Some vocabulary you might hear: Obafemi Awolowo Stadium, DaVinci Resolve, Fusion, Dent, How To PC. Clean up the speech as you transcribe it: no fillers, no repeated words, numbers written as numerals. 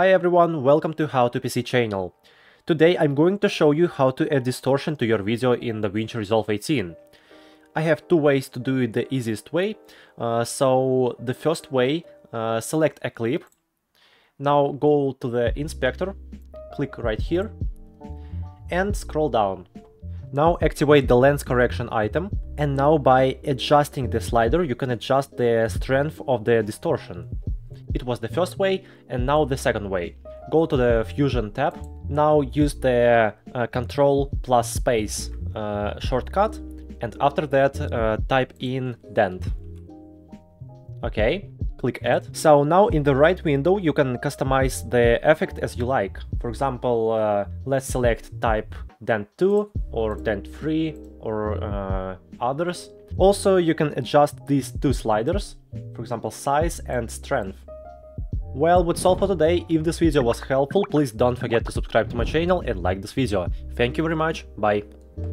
Hi everyone, welcome to How to PC channel. Today I'm going to show you how to add distortion to your video in DaVinci Resolve 18. I have two ways to do it the easiest way. So the first way, select a clip. Now go to the inspector, click right here and scroll down. Now activate the lens correction item, and now by adjusting the slider you can adjust the strength of the distortion. It was the first way, and now the second way. Go to the Fusion tab, now use the Ctrl plus space shortcut, and after that type in Dent. Okay, click Add. So now in the right window you can customize the effect as you like. For example, let's select type Dent 2 or Dent 3 or others. Also you can adjust these two sliders, for example size and strength. Well, that's all for today. If this video was helpful, please don't forget to subscribe to my channel and like this video. Thank you very much, bye!